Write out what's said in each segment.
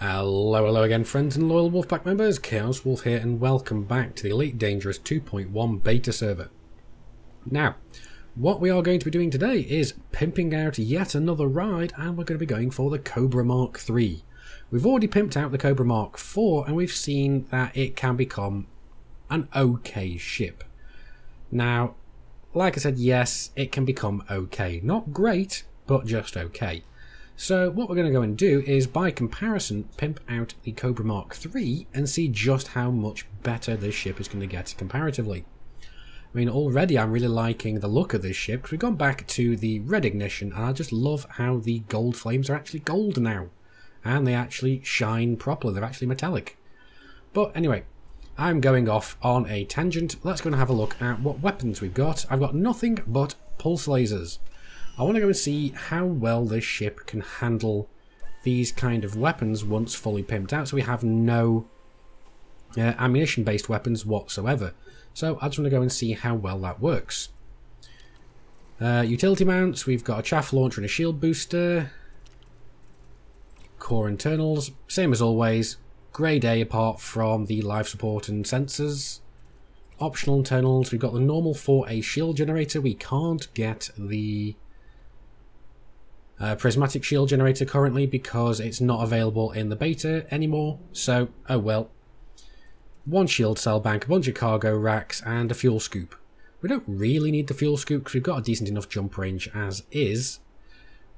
Hello, hello again friends and loyal Wolfpack members, Chaos Wolf here and welcome back to the Elite Dangerous 2.1 beta server. Now, what we are going to be doing today is pimping out yet another ride, and we're going to be going for the Cobra Mark III. We've already pimped out the Cobra Mark IV and we've seen that it can become an okay ship. Now, like I said, yes, it can become okay. Not great, but just okay. So what we're going to go and do is, by comparison, pimp out the Cobra Mark III and see just how much better this ship is going to get comparatively. I mean, already I'm really liking the look of this ship, because we've gone back to the red ignition, and I just love how the gold flames are actually gold now. And they actually shine properly, they're actually metallic. But anyway, I'm going off on a tangent. Let's go and have a look at what weapons we've got. I've got nothing but pulse lasers. I want to go and see how well this ship can handle these kind of weapons once fully pimped out. So we have no ammunition-based weapons whatsoever. So I just want to go and see how well that works. Utility mounts, we've got a chaff launcher and a shield booster. Core internals, same as always. Grade A apart from the life support and sensors. Optional internals, we've got the normal 4A shield generator. We can't get the prismatic shield generator currently because it's not available in the beta anymore, so oh well. One shield cell bank, a bunch of cargo racks and a fuel scoop. We don't really need the fuel scoop because we've got a decent enough jump range as is,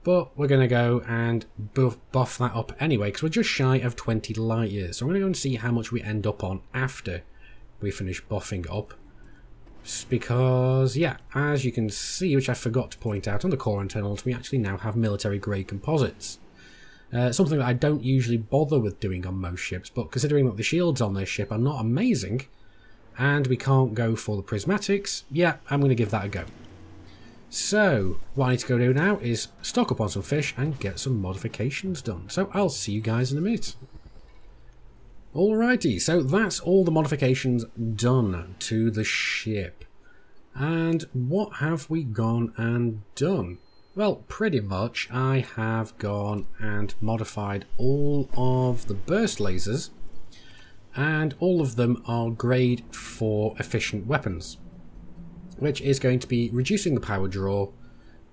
but we're going to go and buff that up anyway because we're just shy of 20 light years, so I'm going to go and see how much we end up on after we finish buffing up. Because, yeah, as you can see, which I forgot to point out on the core internals, we actually now have military-grade composites. Something that I don't usually bother with doing on most ships, but considering that the shields on this ship are not amazing, and we can't go for the prismatics, yeah, I'm going to give that a go. So, what I need to go do now is stock up on some fish and get some modifications done. So, I'll see you guys in a minute. Alrighty, so that's all the modifications done to the ship. And what have we gone and done? Well, pretty much I have gone and modified all of the burst lasers, and all of them are grade 4 efficient weapons, which is going to be reducing the power draw,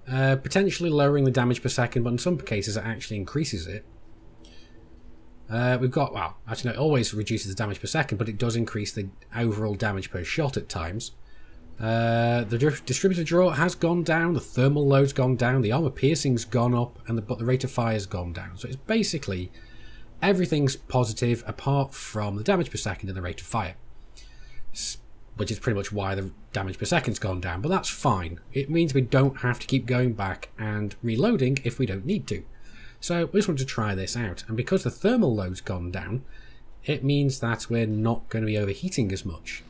potentially lowering the damage per second, but in some cases it actually increases it. We've got, well, actually no, it always reduces the damage per second, but it does increase the overall damage per shot at times. The distributor draw has gone down, the thermal load's gone down, the armor piercing's gone up, and but the rate of fire's gone down. So it's basically everything's positive apart from the damage per second and the rate of fire, which is pretty much why the damage per second's gone down, but that's fine. It means we don't have to keep going back and reloading if we don't need to. So we just wanted to try this out, and because the thermal load's gone down, it means that we're not going to be overheating as much.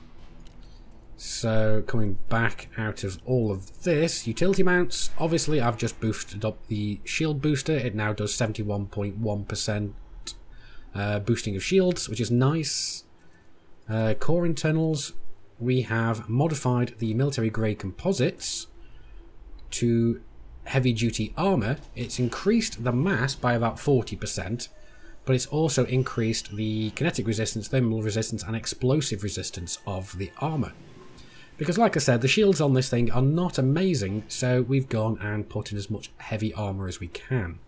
So coming back out of all of this, utility mounts, obviously I've just boosted up the shield booster. It now does 71.1% boosting of shields, which is nice. Core internals, we have modified the military grade composites to heavy duty armor. It's increased the mass by about 40%, but it's also increased the kinetic resistance, thermal resistance and explosive resistance of the armor, because like I said, the shields on this thing are not amazing, so we've gone and put in as much heavy armor as we can.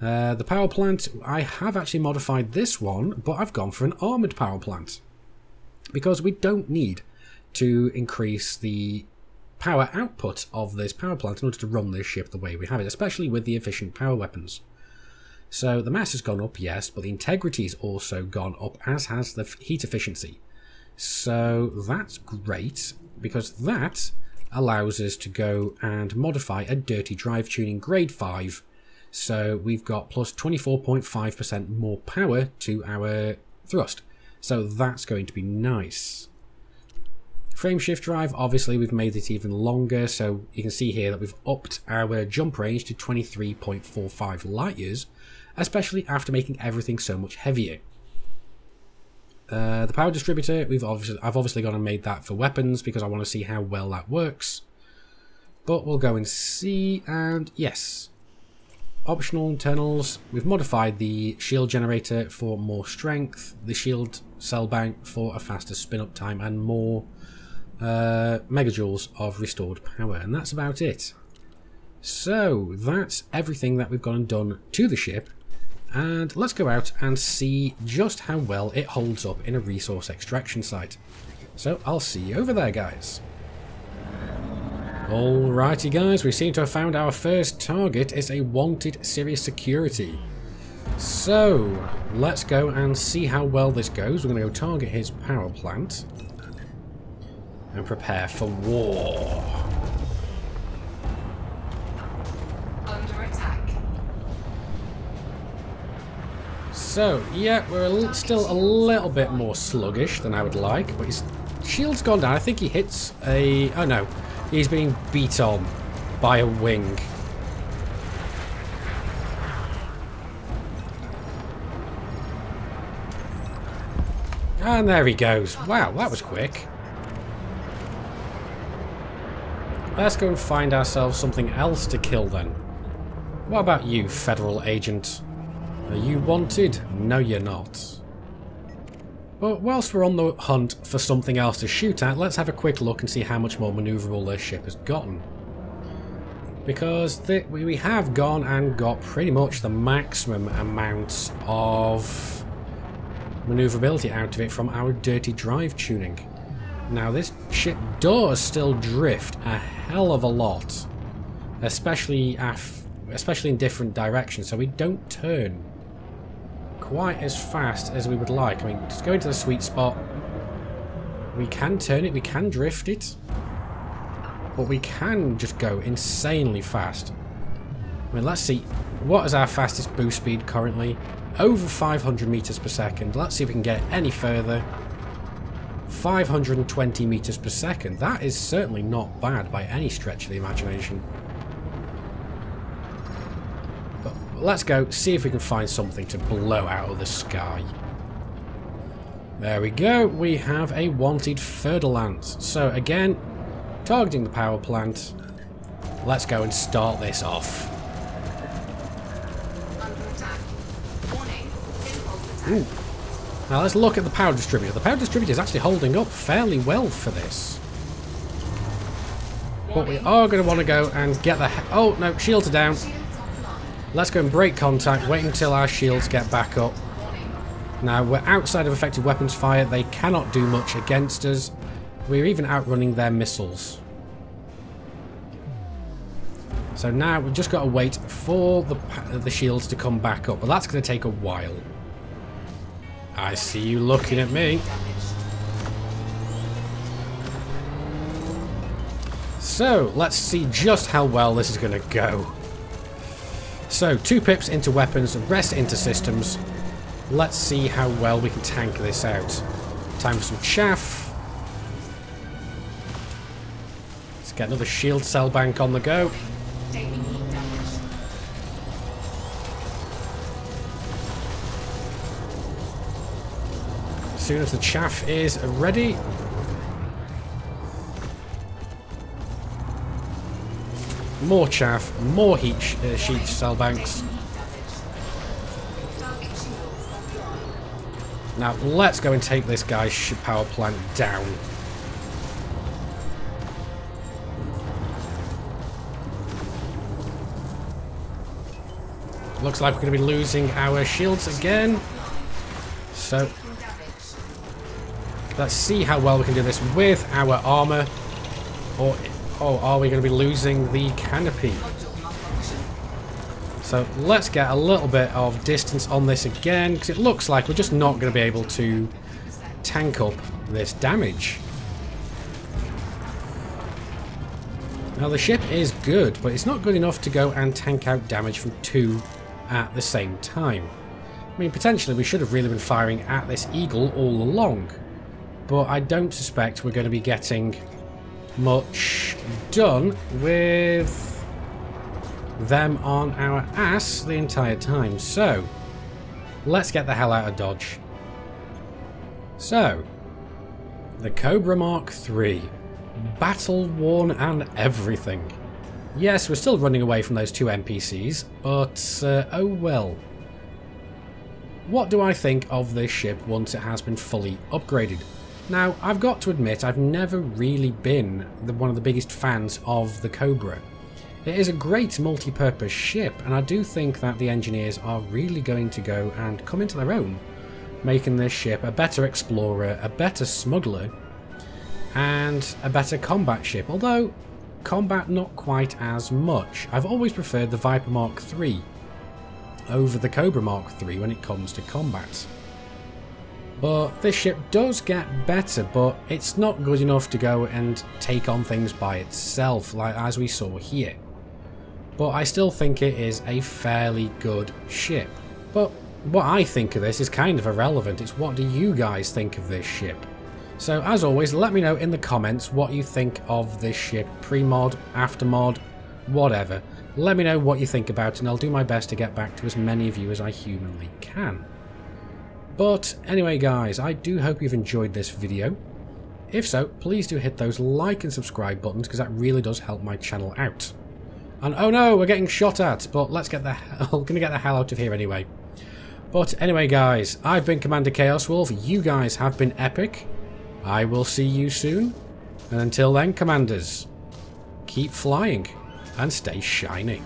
The power plant, I have actually modified this one, but I've gone for an armored power plant because we don't need to increase the power output of this power plant in order to run this ship the way we have it, especially with the efficient power weapons. So the mass has gone up, yes, but the integrity has also gone up, as has the heat efficiency. So that's great, because that allows us to go and modify a dirty drive tuning grade 5. So we've got plus 24.5% more power to our thrust. So that's going to be nice. Frame shift drive, obviously we've made it even longer, so you can see here that we've upped our jump range to 23.45 light years, especially after making everything so much heavier. The power distributor, I've obviously gone and made that for weapons because I want to see how well that works. But we'll go and see, and yes, Optional internals, we've modified the shield generator for more strength, the shield cell bank for a faster spin-up time, and more megajoules of restored power. And that's about it. So that's everything that we've gone and done to the ship. And let's go out and see just how well it holds up in a resource extraction site. So I'll see you over there, guys. Alrighty guys, we seem to have found our first target. It's a wanted Sirius security. So let's go and see how well this goes. We're going to go target his power plant and prepare for war. Under attack. So yeah, we're still a little bit more sluggish than I would like, but his shield's gone down. I think he hits a... oh no. He's being beat on by a wing. And there he goes. Wow, that was quick. Let's go and find ourselves something else to kill then. What about you, federal agent? Are you wanted? No, you're not. But whilst we're on the hunt for something else to shoot at, let's have a quick look and see how much more manoeuvrable this ship has gotten. Because we have gone and got pretty much the maximum amounts of manoeuvrability out of it from our dirty drive tuning. Now this ship does still drift a hell of a lot, especially in different directions, so we don't turn quite as fast as we would like. I mean, just go into the sweet spot. We can turn it, we can drift it, but we can just go insanely fast. I mean, let's see, what is our fastest boost speed currently? Over 500 meters per second. Let's see if we can get any further. 520 meters per second. That is certainly not bad by any stretch of the imagination. Let's go see if we can find something to blow out of the sky. There we go. We have a wanted Ferdelance. So again, targeting the power plant. Let's go and start this off. Under attack. Warning. Impulse attack. Ooh. Now let's look at the power distributor. The power distributor is actually holding up fairly well for this. But we are going to want to go and get the... oh no, shields are down. Let's go and break contact, wait until our shields get back up. Now, we're outside of effective weapons fire. They cannot do much against us. We're even outrunning their missiles. So now we've just got to wait for the shields to come back up. But that's going to take a while. I see you looking at me. So, let's see just how well this is going to go. So, 2 pips into weapons, rest into systems. Let's see how well we can tank this out. Time for some chaff. Let's get another shield cell bank on the go. As soon as the chaff is ready. More chaff, more sheet cell banks. Now let's go and take this guy's power plant down. Looks like we're going to be losing our shields again. So let's see how well we can do this with our armor. Or... oh, are we going to be losing the canopy? So let's get a little bit of distance on this again, because it looks like we're just not going to be able to tank up this damage. Now the ship is good, but it's not good enough to go and tank out damage from 2 at the same time. I mean, potentially we should have really been firing at this eagle all along, but I don't suspect we're going to be getting much done with them on our ass the entire time. So let's get the hell out of Dodge. So the Cobra Mark III, battle worn and everything. Yes, we're still running away from those two NPCs, but oh well. What do I think of this ship once it has been fully upgraded? Now, I've got to admit, I've never really been one of the biggest fans of the Cobra. It is a great multi-purpose ship, and I do think that the engineers are really going to go and come into their own, making this ship a better explorer, a better smuggler, and a better combat ship, although combat not quite as much. I've always preferred the Viper Mark III over the Cobra Mark III when it comes to combat. But this ship does get better, but it's not good enough to go and take on things by itself, like as we saw here. But I still think it is a fairly good ship. But what I think of this is kind of irrelevant. It's what do you guys think of this ship? So as always, let me know in the comments what you think of this ship, pre-mod, after-mod, whatever. Let me know what you think about it, and I'll do my best to get back to as many of you as I humanly can. But anyway guys, I do hope you've enjoyed this video. If so, please do hit those like and subscribe buttons, because that really does help my channel out. And oh no, we're getting shot at, but let's get the hell, gonna get the hell out of here anyway. But anyway guys, I've been Commander Chaos Wolf, you guys have been epic. I will see you soon, and until then, Commanders, keep flying and stay shiny.